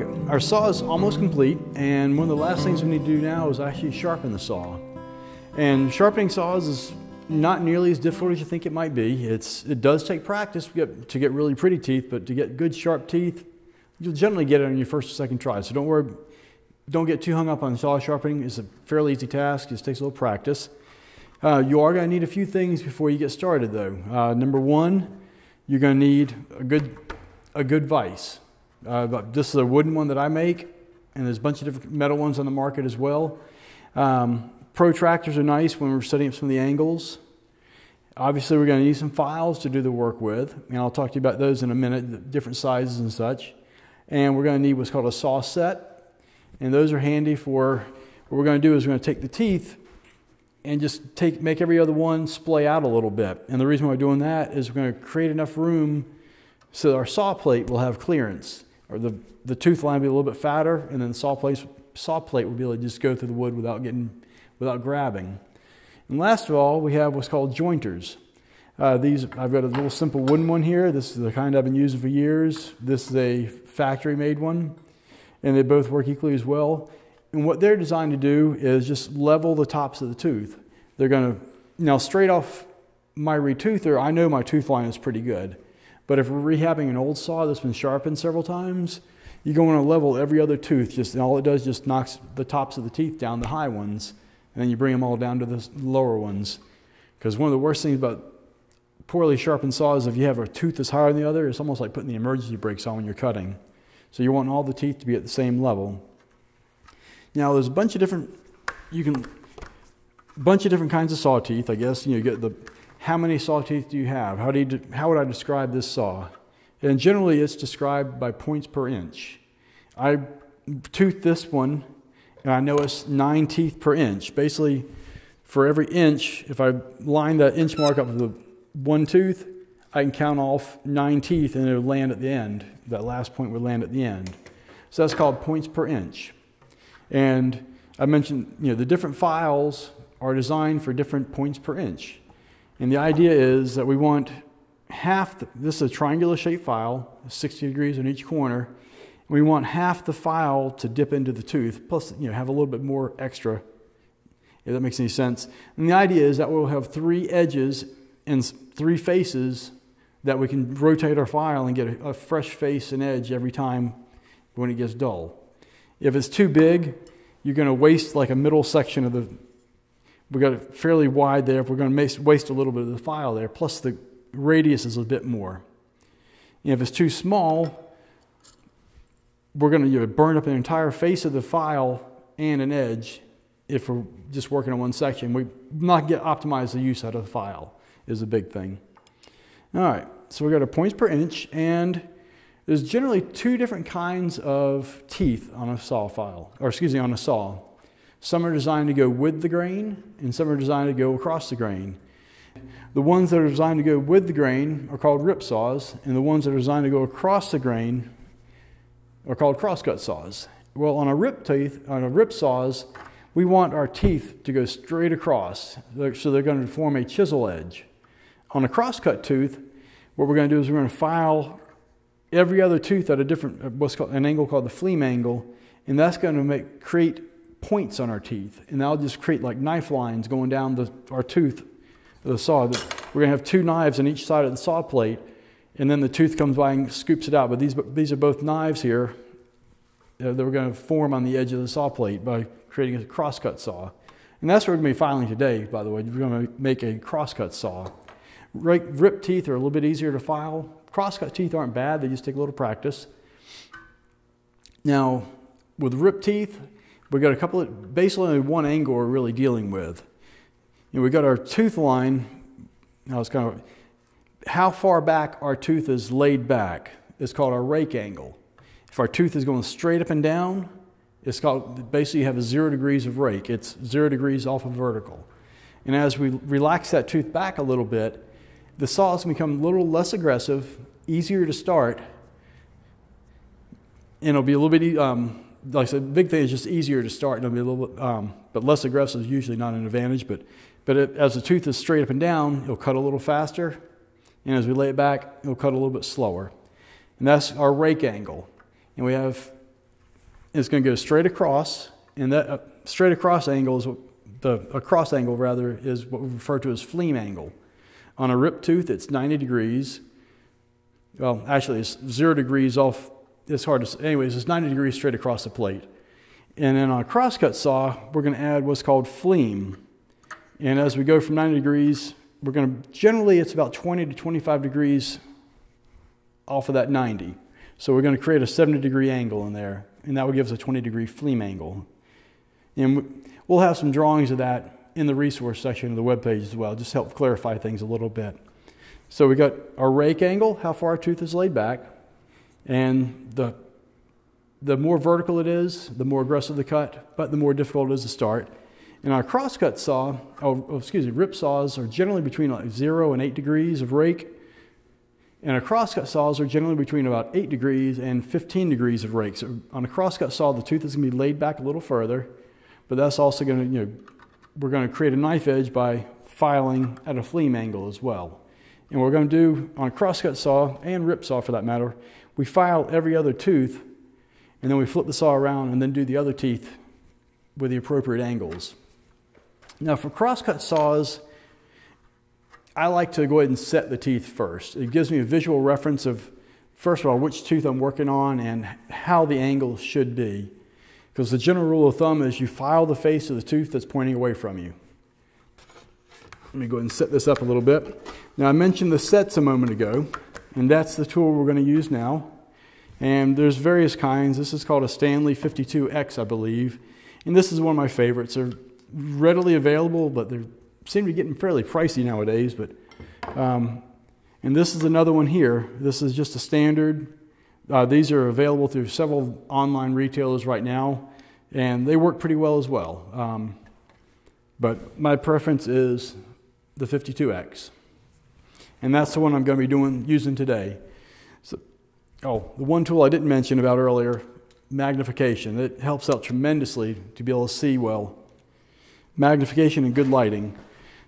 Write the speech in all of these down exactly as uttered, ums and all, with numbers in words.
Okay, our saw is almost complete, and one of the last things we need to do now is actually sharpen the saw. And sharpening saws is not nearly as difficult as you think it might be. It's, it does take practice to get, to get really pretty teeth, but to get good sharp teeth, you'll generally get it on your first or second try. So don't worry, don't get too hung up on saw sharpening. It's a fairly easy task, it just takes a little practice. Uh, you are gonna need a few things before you get started though. Uh, number one, you're gonna need a good, a good vise. Uh, this is a wooden one that I make, and there's a bunch of different metal ones on the market as well. Um, protractors are nice when we're setting up some of the angles. Obviously, we're going to need some files to do the work with, and I'll talk to you about those in a minute, the different sizes and such. And we're going to need what's called a saw set, and those are handy for, what we're going to do is we're going to take the teeth and just take, make every other one splay out a little bit. And the reason why we're doing that is we're going to create enough room so that our saw plate will have clearance, or the, the tooth line will be a little bit fatter, and then the saw plate, saw plate will be able to just go through the wood without getting, without grabbing. And last of all, we have what's called jointers. Uh, these, I've got a little simple wooden one here. This is the kind I've been using for years. This is a factory-made one, and they both work equally as well. And what they're designed to do is just level the tops of the tooth. They're gonna, now straight off my re-toother, I know my tooth line is pretty good. But if we're rehabbing an old saw that's been sharpened several times, you're going to level every other tooth, just, and all it does just knocks the tops of the teeth down, the high ones, and then you bring them all down to the lower ones. Because one of the worst things about poorly sharpened saws, if you have a tooth that's higher than the other, it's almost like putting the emergency brakes on when you're cutting. So you want all the teeth to be at the same level. Now there's a bunch of different, you can, bunch of different kinds of saw teeth, I guess. You know, you get the, how many saw teeth do you have? How do you, how would I describe this saw? And generally it's described by points per inch. I toothed this one, and I know it's nine teeth per inch. Basically, for every inch, if I line the inch mark up with the one tooth, I can count off nine teeth and it would land at the end. That last point would land at the end. So that's called points per inch. And I mentioned, you know, the different files are designed for different points per inch. And the idea is that we want half, the, this is a triangular shaped file, sixty degrees on each corner. We want half the file to dip into the tooth, plus, you know, have a little bit more extra, if that makes any sense. And the idea is that we'll have three edges and three faces that we can rotate our file and get a, a fresh face and edge every time when it gets dull. If it's too big, you're going to waste like a middle section of the, we got it fairly wide there. If we're going to waste a little bit of the file there, plus the radius is a bit more. And if it's too small, we're going to, you know, burn up an entire face of the file and an edge if we're just working on one section. We not get optimize the use out of the file is a big thing. All right, so we got our points per inch, and there's generally two different kinds of teeth on a saw file, or excuse me, on a saw. Some are designed to go with the grain, and some are designed to go across the grain. The ones that are designed to go with the grain are called rip saws, and the ones that are designed to go across the grain are called crosscut saws. Well, on a rip teeth, on a rip saws, we want our teeth to go straight across, so they're going to form a chisel edge. On a crosscut tooth, what we're going to do is we're going to file every other tooth at a different, what's called an angle called the fleam angle, and that's going to make create points on our teeth, and that'll just create like knife lines going down the, our tooth of the saw. We're gonna have two knives on each side of the saw plate, and then the tooth comes by and scoops it out. But these, these are both knives here that we're gonna form on the edge of the saw plate by creating a crosscut saw. And that's what we're gonna be filing today, by the way. We're gonna make a crosscut saw. Rip teeth are a little bit easier to file. Crosscut teeth aren't bad, they just take a little practice. Now, with rip teeth, we've got a couple of, basically only one angle we're really dealing with. You know, we've got our tooth line. Now it's kind of, how far back our tooth is laid back is called our rake angle. If our tooth is going straight up and down, it's called, basically you have a zero degrees of rake. It's zero degrees off of vertical. And as we relax that tooth back a little bit, the saw is going to become a little less aggressive, easier to start, and it'll be a little bit, um, like I said, the big thing is just easier to start, and it'll be a little bit, um, but less aggressive is usually not an advantage. But, but it, as the tooth is straight up and down, it'll cut a little faster, and as we lay it back, it'll cut a little bit slower. And that's our rake angle. And we have is going to go straight across, and that uh, straight across angle is what the across angle rather is what we refer to as fleam angle. On a rip tooth, it's ninety degrees. Well, actually, it's zero degrees off. It's hard to. Anyways, it's ninety degrees straight across the plate. And then on a crosscut saw, we're going to add what's called fleam. And as we go from ninety degrees, we're going to generally it's about twenty to twenty-five degrees off of that ninety. So we're going to create a seventy degree angle in there, and that will give us a twenty degree fleam angle. And we'll have some drawings of that in the resource section of the webpage as well, just help clarify things a little bit. So we got our rake angle, how far our tooth is laid back, and the, the more vertical it is, the more aggressive the cut, but the more difficult it is to start. And our crosscut saw, oh, excuse me, rip saws are generally between like zero and eight degrees of rake. And a crosscut saws are generally between about eight degrees and fifteen degrees of rake. So on a crosscut saw, the tooth is going to be laid back a little further, but that's also going to, you know, we're going to create a knife edge by filing at a fleam angle as well. And what we're going to do on a crosscut saw and rip saw for that matter, we file every other tooth, and then we flip the saw around and then do the other teeth with the appropriate angles. Now for crosscut saws, I like to go ahead and set the teeth first. It gives me a visual reference of, first of all, which tooth I'm working on and how the angle should be. Because the general rule of thumb is you file the face of the tooth that's pointing away from you. Let me go ahead and set this up a little bit. Now I mentioned the sets a moment ago, and that's the tool we're going to use now. And there's various kinds. This is called a Stanley fifty-two X, I believe. And this is one of my favorites. They're readily available, but they're seem to be getting fairly pricey nowadays, but um, and this is another one here. This is just a standard. Uh, these are available through several online retailers right now, and they work pretty well as well. Um, but my preference is the fifty-two X, and that's the one I'm going to be doing using today. So, oh, the one tool I didn't mention about earlier, magnification. It helps out tremendously to be able to see well. Magnification and good lighting.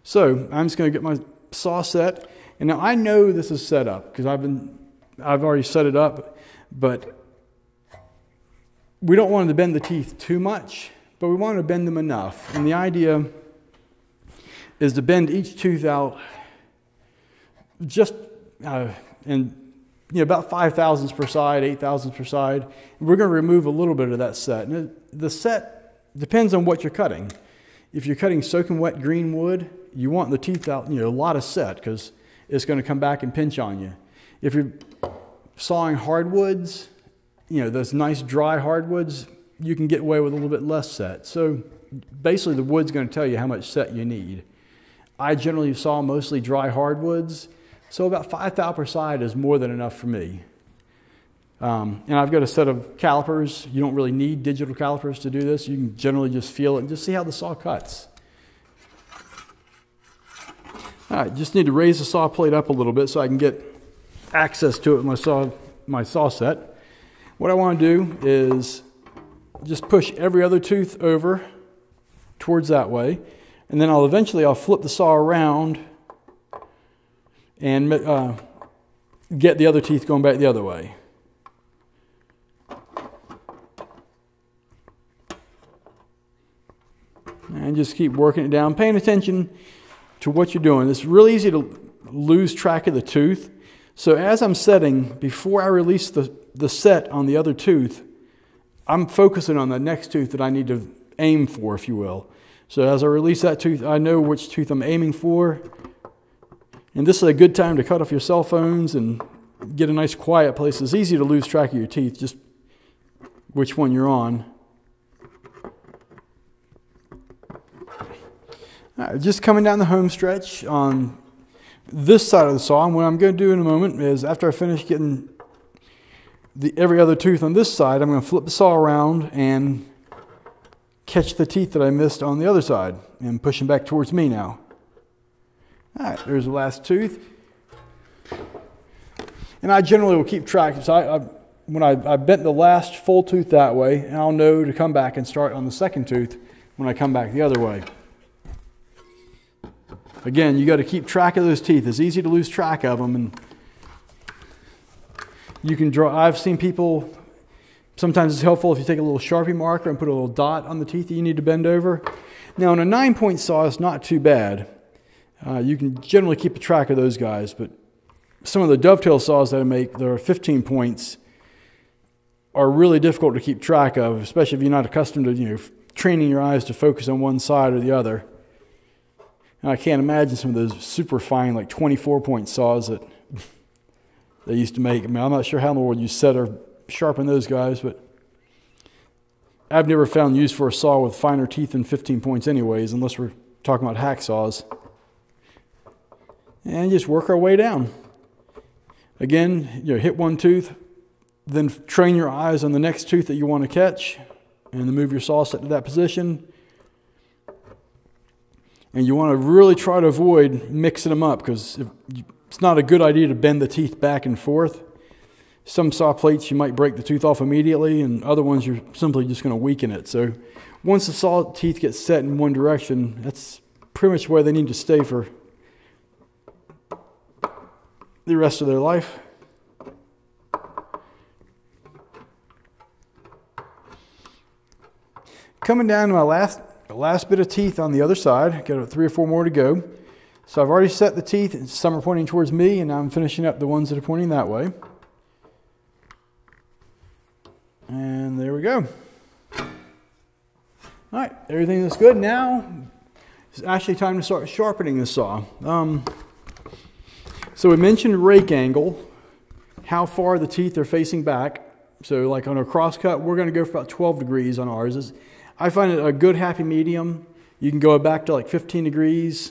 So I'm just going to get my saw set, and now I know this is set up because I've been, I've already set it up, but we don't want to bend the teeth too much, but we want to bend them enough. And the idea is to bend each tooth out just, uh, and you know, about five thousandths per side, eight thousandths per side. And we're going to remove a little bit of that set. And it, the set depends on what you're cutting. If you're cutting soaking wet green wood, you want the teeth out, you know, a lot of set because it's going to come back and pinch on you. If you're sawing hardwoods, you know, those nice dry hardwoods, you can get away with a little bit less set. So basically the wood's going to tell you how much set you need. I generally saw mostly dry hardwoods, so about five thou per side is more than enough for me. Um, and I've got a set of calipers. You don't really need digital calipers to do this. You can generally just feel it and just see how the saw cuts. All right, just need to raise the saw plate up a little bit so I can get access to it with my saw, my saw set. What I want to do is just push every other tooth over towards that way, and then I'll eventually I'll flip the saw around and uh, get the other teeth going back the other way. And just keep working it down, paying attention to what you're doing. It's really easy to lose track of the tooth. So as I'm setting, before I release the, the set on the other tooth, I'm focusing on the next tooth that I need to aim for, if you will. So as I release that tooth, I know which tooth I'm aiming for. And this is a good time to cut off your cell phones and get a nice quiet place. It's easy to lose track of your teeth, just which one you're on. Right, just coming down the home stretch on this side of the saw, and what I'm going to do in a moment is after I finish getting the every other tooth on this side, I'm going to flip the saw around and catch the teeth that I missed on the other side and push them back towards me now. All right, there's the last tooth. And I generally will keep track. So I, I, when I, I bent the last full tooth that way, and I'll know to come back and start on the second tooth when I come back the other way. Again, you got to keep track of those teeth. It's easy to lose track of them, and you can draw. I've seen people Sometimes it's helpful if you take a little Sharpie marker and put a little dot on the teeth that you need to bend over. Now on a nine point saw, it's not too bad. Uh, you can generally keep a track of those guys, but some of the dovetail saws that I make, there are fifteen points, are really difficult to keep track of, especially if you're not accustomed to, you know, training your eyes to focus on one side or the other. And I can't imagine some of those super fine, like twenty-four point saws that they used to make. I mean, I'm not sure how in the world you set or sharpen those guys, but I've never found use for a saw with finer teeth than fifteen points anyways, unless we're talking about hacksaws. And just work our way down. Again, you know, hit one tooth, then train your eyes on the next tooth that you want to catch, and then move your saw set to that position. And you want to really try to avoid mixing them up, because it's not a good idea to bend the teeth back and forth. Some saw plates you might break the tooth off immediately, and other ones you're simply just going to weaken it. So once the saw teeth get set in one direction, that's pretty much where they need to stay for the rest of their life. Coming down to my last last bit of teeth on the other side, got three or four more to go. So I've already set the teeth, some are pointing towards me, and now I'm finishing up the ones that are pointing that way. And there we go. All right, everything looks good. Now it's actually time to start sharpening the saw. Um, so we mentioned rake angle, how far the teeth are facing back. So like on a crosscut, we're going to go for about twelve degrees on ours. It's, I find it a good happy medium. You can go back to like fifteen degrees.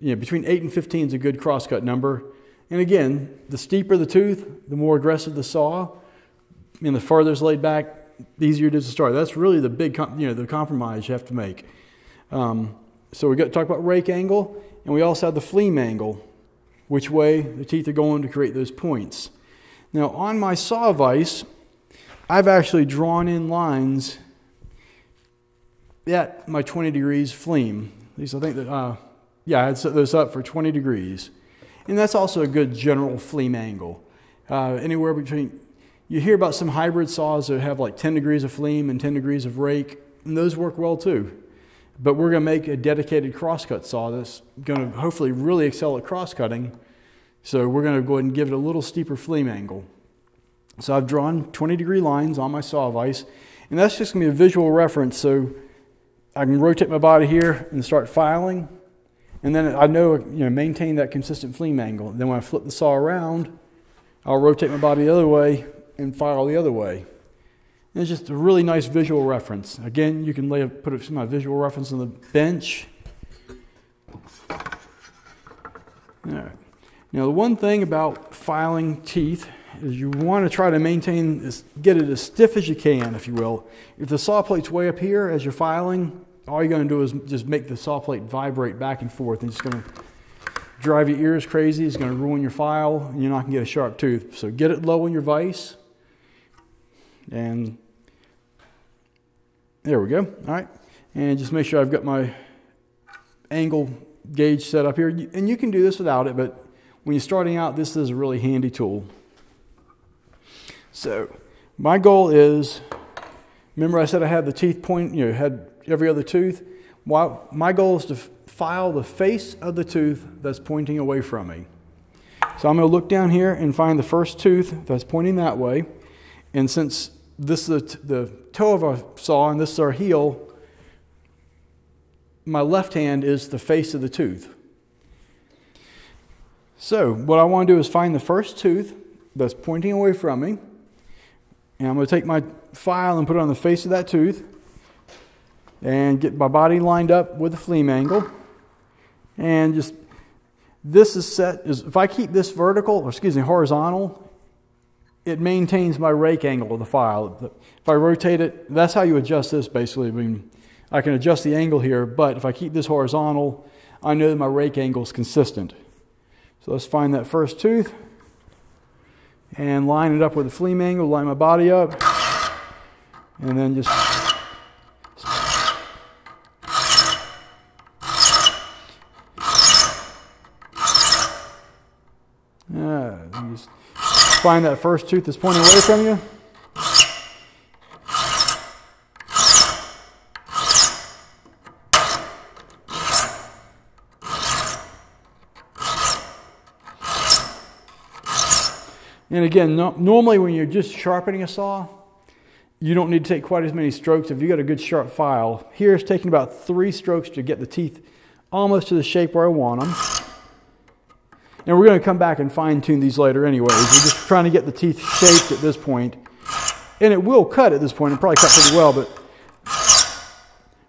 You know, between eight and fifteen is a good crosscut number. And again, the steeper the tooth, the more aggressive the saw, and the farther it's laid back, the easier it is to start. That's really the big, you know, the compromise you have to make. Um, so we got to talk about rake angle, and we also have the fleam angle, which way the teeth are going to create those points. Now on my saw vise, I've actually drawn in lines at my twenty degrees fleam. At least I think that, uh, yeah, I had set those up for twenty degrees. And that's also a good general fleam angle. Uh, anywhere between, you hear about some hybrid saws that have like ten degrees of fleam and ten degrees of rake, and those work well too. But we're gonna make a dedicated crosscut saw that's gonna hopefully really excel at crosscutting. So we're gonna go ahead and give it a little steeper fleam angle. So I've drawn twenty degree lines on my saw vise, and that's just gonna be a visual reference. So I can rotate my body here and start filing, and then I know, you know, maintain that consistent fleam angle. And then when I flip the saw around, I'll rotate my body the other way and file the other way. And it's just a really nice visual reference. Again, you can lay a, put a, my visual reference on the bench. All right. Now the one thing about filing teeth is you want to try to maintain this, get it as stiff as you can, if you will. If the saw plate's way up here as you're filing, all you're going to do is just make the saw plate vibrate back and forth, and it's going to drive your ears crazy. It's going to ruin your file, and you're not going to get a sharp tooth. So get it low in your vise, and there we go. All right, and just make sure I've got my angle gauge set up here. And you can do this without it, but when you're starting out, this is a really handy tool. So my goal is, remember I said I had the teeth point, you know, had every other tooth. Well, my goal is to file the face of the tooth that's pointing away from me. So I'm going to look down here and find the first tooth that's pointing that way. And since this is the, the toe of our saw and this is our heel, my left hand is the face of the tooth. So what I want to do is find the first tooth that's pointing away from me. And I'm going to take my file and put it on the face of that tooth and get my body lined up with the fleam angle. And just, this is set, is if I keep this vertical, or excuse me, horizontal, it maintains my rake angle of the file. If I rotate it, that's how you adjust this basically. I mean, I can adjust the angle here, but if I keep this horizontal, I know that my rake angle is consistent. So let's find that first tooth and line it up with the fleam angle, line my body up, and then just, yeah, just find that first tooth that's pointing away from you, And again, no, normally when you're just sharpening a saw, you don't need to take quite as many strokes if you got a good sharp file. Here it's taking about three strokes to get the teeth almost to the shape where I want them. And we're going to come back and fine tune these later anyways. We're just trying to get the teeth shaped at this point. And it will cut at this point. It'll probably cut pretty well, but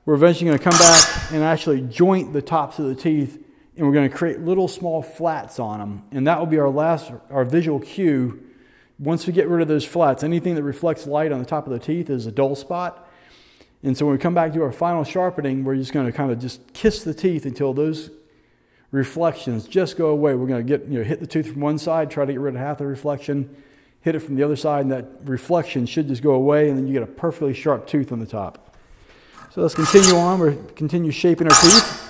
we're eventually going to come back and actually joint the tops of the teeth, and we're going to create little small flats on them. And that will be our last, our visual cue. Once we get rid of those flats, anything that reflects light on the top of the teeth is a dull spot. And so when we come back to our final sharpening, we're just going to kind of just kiss the teeth until those reflections just go away. We're going to get, you know, hit the tooth from one side, try to get rid of half the reflection, hit it from the other side, and that reflection should just go away, and then you get a perfectly sharp tooth on the top. So let's continue on. We're continue shaping our teeth.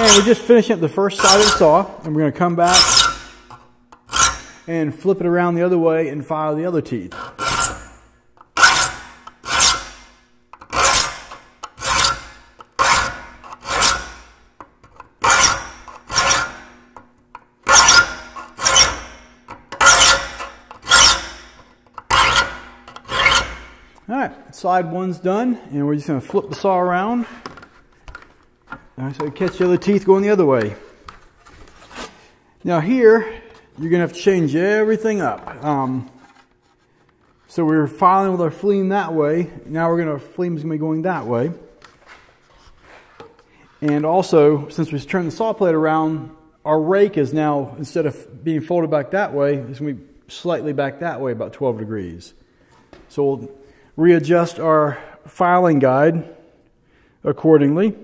And we're just finishing up the first side of the saw, and we're going to come back and flip it around the other way and file the other teeth. Alright, side one's done, and we're just going to flip the saw around. Right, so you catch the other teeth going the other way. Now here, you're going to have to change everything up. Um, so we were filing with our fleam that way. Now we're going to, our fleam's going to be going that way. And also, since we've turned the saw plate around, our rake is now, instead of being folded back that way, it's going to be slightly back that way, about twelve degrees. So we'll readjust our filing guide accordingly.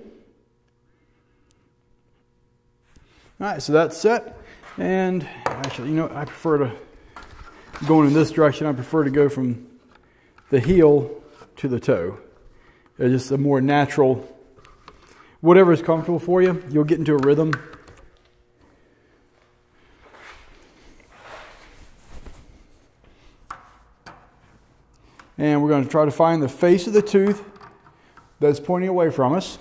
All right, so that's set, and actually, you know, I prefer to, going in this direction, I prefer to go from the heel to the toe. It's just a more natural, whatever is comfortable for you, you'll get into a rhythm. And we're going to try to find the face of the tooth that's pointing away from us.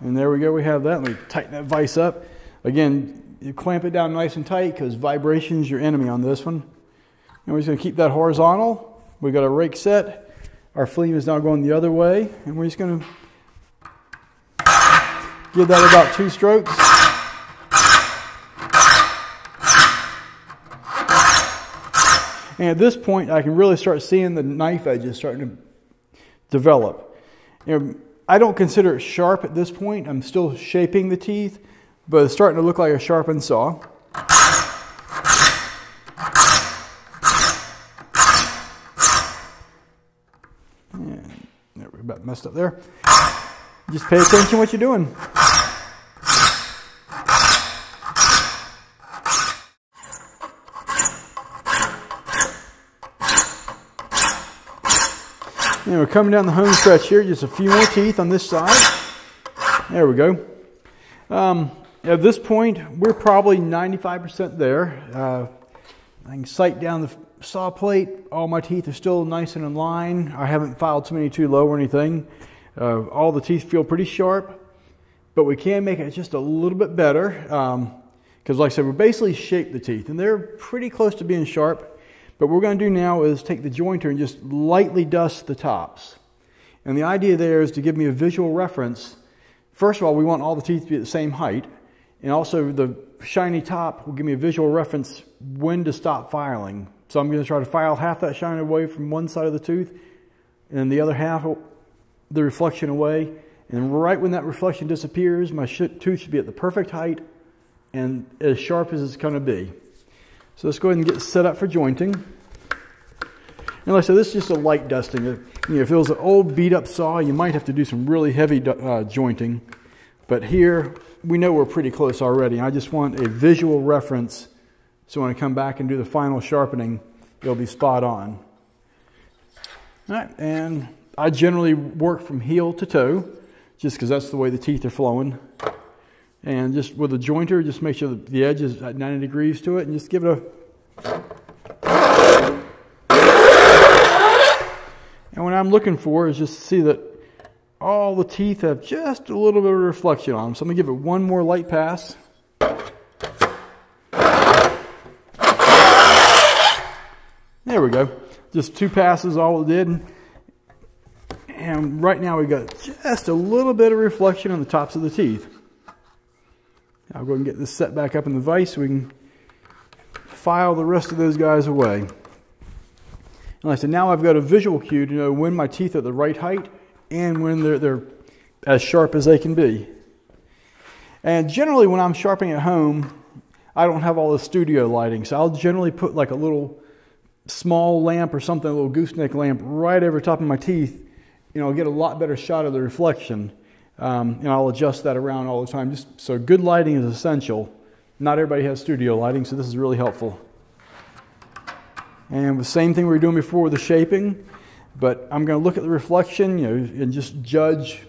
And there we go, we have that. Let me tighten that vise up. Again, you clamp it down nice and tight because vibration's your enemy on this one. And we're just going to keep that horizontal. We've got a rake set. Our fleam is now going the other way. And we're just going to give that about two strokes. And at this point, I can really start seeing the knife edges starting to develop. You know, I don't consider it sharp at this point. I'm still shaping the teeth, but it's starting to look like a sharpened saw. And there, we about messed up there. Just pay attention to what you're doing. And we're coming down the home stretch here. Just a few more teeth on this side. There we go. Um, At this point, we're probably ninety-five percent there. Uh, I can sight down the saw plate. All my teeth are still nice and in line. I haven't filed too many too low or anything. Uh, all the teeth feel pretty sharp, but we can make it just a little bit better because, um, like I said, we basically shaped the teeth, and they're pretty close to being sharp, but what we're going to do now is take the jointer and just lightly dust the tops. And the idea there is to give me a visual reference. First of all, we want all the teeth to be the same height. And also the shiny top will give me a visual reference when to stop filing. So I'm going to try to file half that shine away from one side of the tooth and the other half the reflection away. And right when that reflection disappears, my tooth should be at the perfect height and as sharp as it's going to be. So let's go ahead and get set up for jointing. And like I said, this is just a light dusting. You know, if it was an old beat up saw, you might have to do some really heavy uh, jointing. But here, we know we're pretty close already. I just want a visual reference, so when I come back and do the final sharpening, it'll be spot on. All right, and I generally work from heel to toe, just because that's the way the teeth are flowing. And just with a jointer, just make sure that the edge is at ninety degrees to it, and just give it a... And what I'm looking for is just to see that all the teeth have just a little bit of reflection on them. So I'm going to give it one more light pass. There we go. Just two passes, all it did. And right now we've got just a little bit of reflection on the tops of the teeth. I'll go ahead and get this set back up in the vise so we can file the rest of those guys away. And like I said, now I've got a visual cue to know when my teeth are the right height and when they're, they're as sharp as they can be. And generally when I'm sharpening at home, I don't have all the studio lighting, so I'll generally put like a little small lamp or something, a little gooseneck lamp right over top of my teeth. You know, I'll get a lot better shot of the reflection. Um, and I'll adjust that around all the time. Just so good lighting is essential. Not everybody has studio lighting, so this is really helpful. And the same thing we were doing before with the shaping, but I'm going to look at the reflection, you know, and just judge,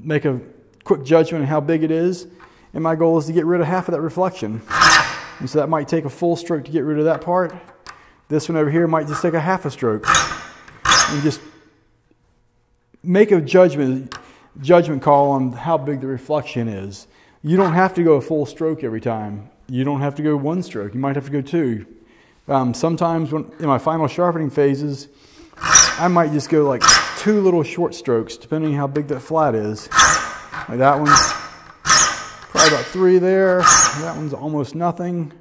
make a quick judgment on how big it is. And my goal is to get rid of half of that reflection. And so that might take a full stroke to get rid of that part. This one over here might just take a half a stroke. And just make a judgment. judgment call on how big the reflection is. You don't have to go a full stroke every time. You don't have to go one stroke. You might have to go two. Um, sometimes when, in my final sharpening phases, I might just go like two little short strokes, depending on how big that flat is. Like that one's probably about three there. That one's almost nothing.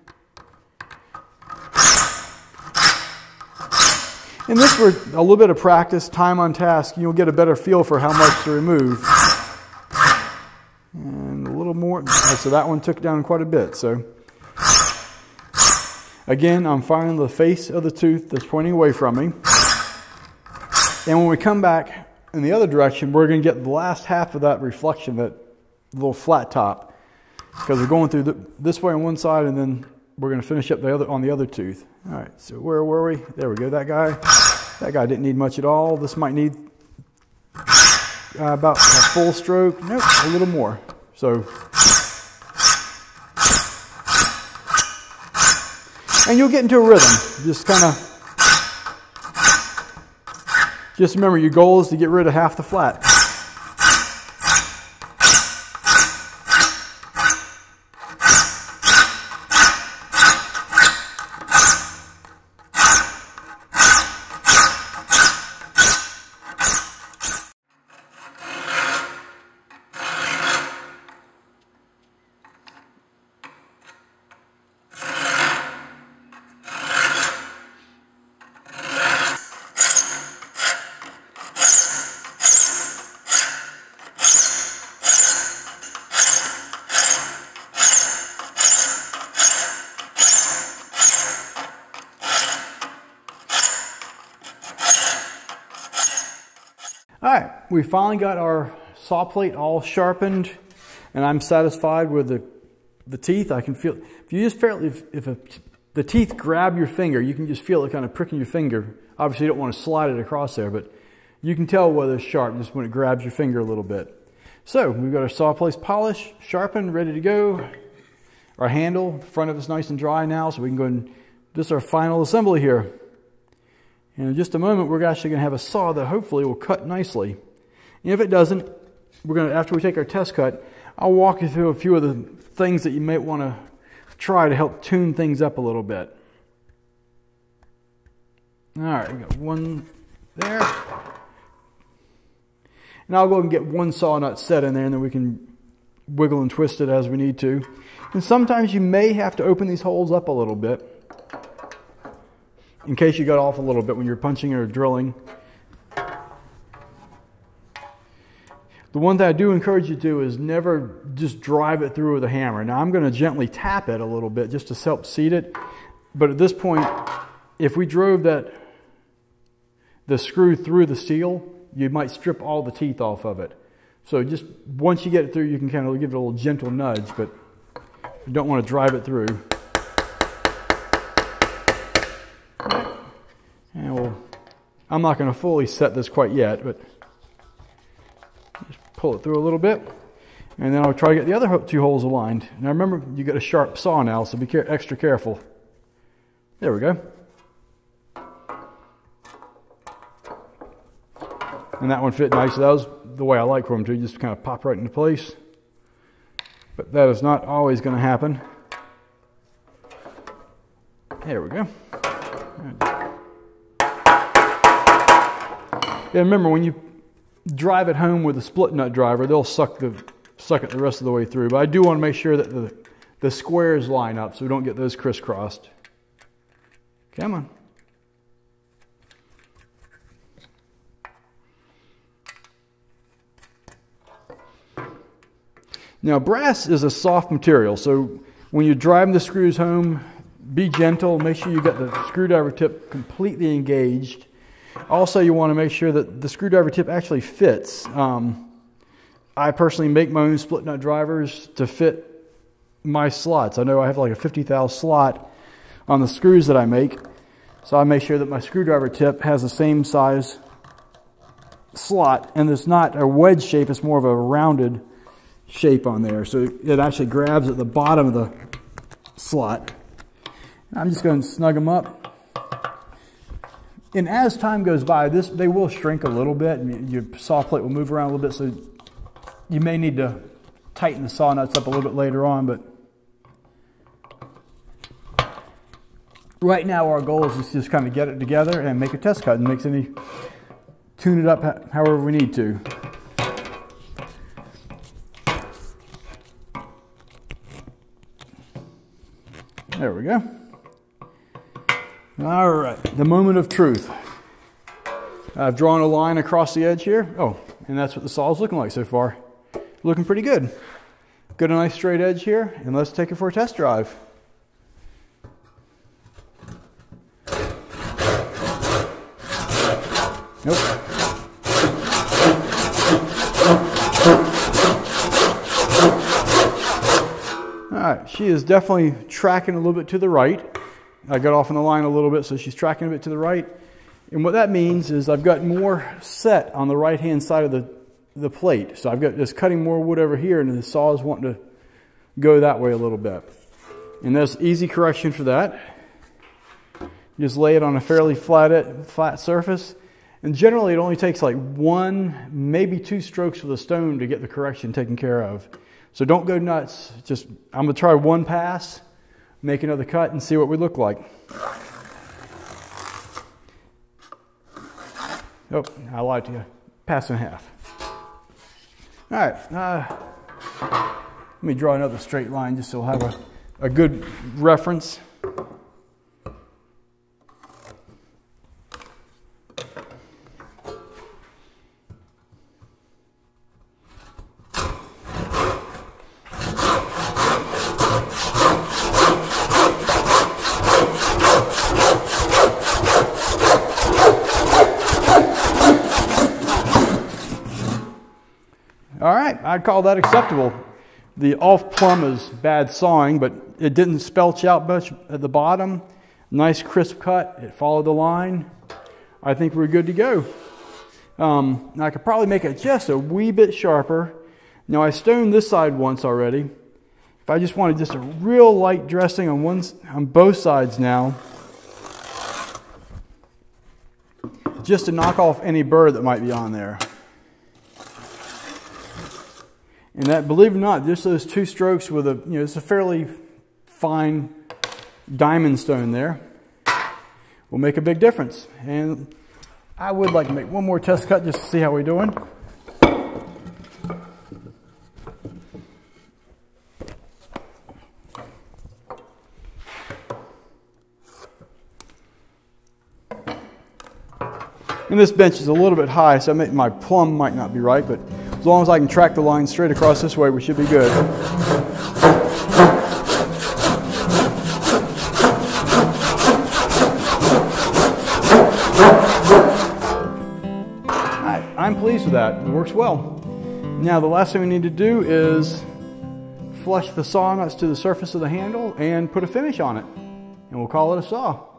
And this, for a little bit of practice, time on task, you'll get a better feel for how much to remove. And a little more. So that one took down quite a bit. So again, I'm finding the face of the tooth that's pointing away from me. And when we come back in the other direction, we're going to get the last half of that reflection, that little flat top, because we're going through the, this way on one side, and then we're going to finish up the other on the other tooth. All right, so where were we? There we go. That guy, that guy didn't need much at all. This might need uh, about a full stroke. Nope, a little more. So, and you'll get into a rhythm. Just kind of, just remember your goal is to get rid of half the flat. We finally got our saw plate all sharpened, and I'm satisfied with the the teeth. I can feel if you just fairly if, if a, the teeth grab your finger, you can just feel it kind of pricking your finger. Obviously, you don't want to slide it across there, but you can tell whether it's sharp just when it grabs your finger a little bit. So we've got our saw plate polished, sharpened, ready to go. Our handle, the front of it's nice and dry now, so we can go and this is our final assembly here. And in just a moment, we're actually going to have a saw that hopefully will cut nicely. And if it doesn't, we're going to, after we take our test cut, I'll walk you through a few of the things that you might want to try to help tune things up a little bit. All right, we got one there. And I'll go and get one saw nut set in there, and then we can wiggle and twist it as we need to. And sometimes you may have to open these holes up a little bit in case you got off a little bit when you're punching or drilling. The one thing I do encourage you to do is never just drive it through with a hammer. Now I'm going to gently tap it a little bit just to help seat it. But at this point, if we drove that the screw through the steel, you might strip all the teeth off of it. So just once you get it through, you can kind of give it a little gentle nudge, but you don't want to drive it through. And we'll, I'm not going to fully set this quite yet, but pull it through a little bit. And then I'll try to get the other two holes aligned. Now remember, you got a sharp saw now, so be care extra careful. There we go. And that one fit nice. That was the way I like for them to just kind of pop right into place. But that is not always going to happen. There we go. Yeah, remember, when you drive it home with a split nut driver, they'll suck the suck it the rest of the way through. But I do want to make sure that the, the squares line up so we don't get those crisscrossed. Come on. Now, brass is a soft material, so when you're driving the screws home, be gentle. Make sure you got the screwdriver tip completely engaged. Also, you want to make sure that the screwdriver tip actually fits. Um, I personally make my own split nut drivers to fit my slots. I know I have like a fifty thou slot on the screws that I make, so I make sure that my screwdriver tip has the same size slot, and it's not a wedge shape, it's more of a rounded shape on there, so it actually grabs at the bottom of the slot. I'm just going to snug them up. And as time goes by, this they will shrink a little bit, and your saw plate will move around a little bit, so you may need to tighten the saw nuts up a little bit later on, but right now our goal is just kind of get it together and make a test cut and mix any, tune it up however we need to. There we go. All right, the moment of truth. I've drawn a line across the edge here. Oh, and that's what the saw's looking like so far. Looking pretty good. Got a nice straight edge here, and let's take it for a test drive. Nope. All right, she is definitely tracking a little bit to the right. I got off on the line a little bit, so she's tracking a bit to the right. And what that means is I've got more set on the right-hand side of the, the plate. So I've got just cutting more wood over here, and the saw is wanting to go that way a little bit. And there's easy correction for that. Just lay it on a fairly flat, flat surface. And generally, it only takes like one, maybe two strokes with a stone to get the correction taken care of. So don't go nuts. Just, I'm gonna try one pass, make another cut, and see what we look like. Oh, I lied to you. Pass in half. All right, uh, let me draw another straight line just so we'll have a, a good reference. All right, I'd call that acceptable. The off-plumb is bad sawing, but it didn't spelch out much at the bottom. Nice crisp cut, it followed the line. I think we're good to go. Um, I could probably make it just a wee bit sharper. Now, I stoned this side once already. If I just wanted just a real light dressing on, one, on both sides now, just to knock off any burr that might be on there. And that, believe it or not, just those two strokes with a, you know, it's a fairly fine diamond stone there, will make a big difference. And I would like to make one more test cut just to see how we're doing. And this bench is a little bit high, so my plumb might not be right, but as long as I can track the line straight across this way, we should be good. Alright, I'm pleased with that. It works well. Now the last thing we need to do is flush the saw nuts to the surface of the handle and put a finish on it. And we'll call it a saw.